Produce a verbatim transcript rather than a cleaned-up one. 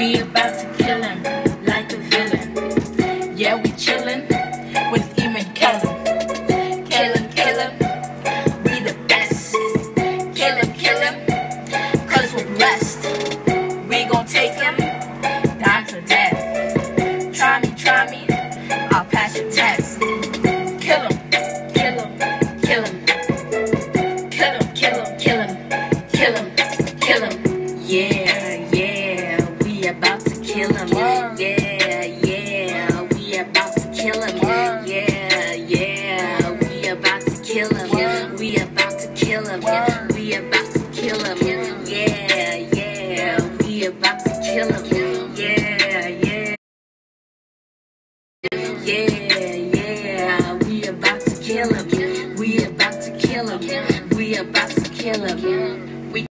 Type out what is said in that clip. We about to kill him like a villain. Yeah, we chillin' with Eamon Kellum. Kill him, kill him, we the best. Kill him, kill him, cause we're blessed. We gon' take him down to death. Try me, try me, I'll pass your test. Kill him, kill him, kill him. Kill him, kill him, kill him, kill him, kill him. Yeah, yeah, we about to kill him. Yeah, yeah, we about to kill him. Yeah, yeah, we about to kill him. We about to kill him. We about to kill him. Yeah, yeah, we about to kill him.